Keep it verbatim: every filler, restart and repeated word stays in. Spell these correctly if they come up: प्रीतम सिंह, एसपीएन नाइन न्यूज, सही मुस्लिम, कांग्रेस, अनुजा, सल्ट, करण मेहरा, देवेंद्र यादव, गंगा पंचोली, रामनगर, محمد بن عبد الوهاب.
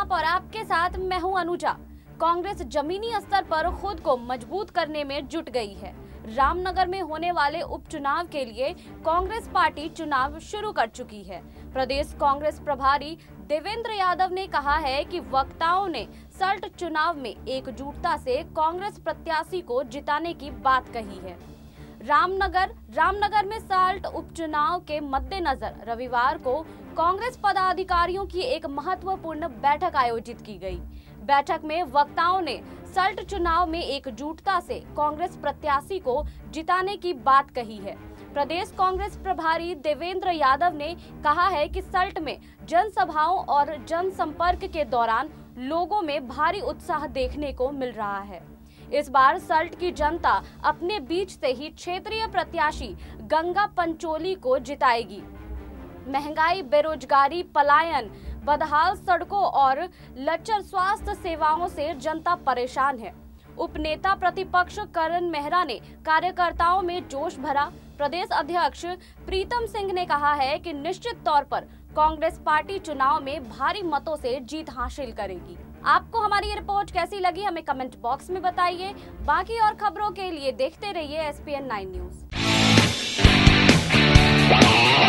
आप और आपके साथ मैं हूं अनुजा। कांग्रेस जमीनी स्तर पर खुद को मजबूत करने में जुट गई है। रामनगर में होने वाले उपचुनाव के लिए कांग्रेस पार्टी चुनाव शुरू कर चुकी है। प्रदेश कांग्रेस प्रभारी देवेंद्र यादव ने कहा है कि वक्ताओं ने सल्ट चुनाव में एकजुटता से कांग्रेस प्रत्याशी को जिताने की बात कही है। रामनगर रामनगर में साल्ट उपचुनाव के मद्देनजर रविवार को कांग्रेस पदाधिकारियों की एक महत्वपूर्ण बैठक आयोजित की गई। बैठक में वक्ताओं ने साल्ट चुनाव में एकजुटता से कांग्रेस प्रत्याशी को जिताने की बात कही है। प्रदेश कांग्रेस प्रभारी देवेंद्र यादव ने कहा है कि साल्ट में जनसभाओं और जनसंपर्क के दौरान लोगों में भारी उत्साह देखने को मिल रहा है। इस बार साल्ट की जनता अपने बीच से ही क्षेत्रीय प्रत्याशी गंगा पंचोली को जिताएगी। महंगाई, बेरोजगारी, पलायन, बदहाल सड़कों और लचर स्वास्थ्य सेवाओं से जनता परेशान है। उपनेता प्रतिपक्ष करण मेहरा ने कार्यकर्ताओं में जोश भरा। प्रदेश अध्यक्ष प्रीतम सिंह ने कहा है कि निश्चित तौर पर कांग्रेस पार्टी चुनाव में भारी मतों से जीत हासिल करेगी। आपको हमारी ये रिपोर्ट कैसी लगी हमें कमेंट बॉक्स में बताइए। बाकी और खबरों के लिए देखते रहिए एसपीएन नाइन न्यूज।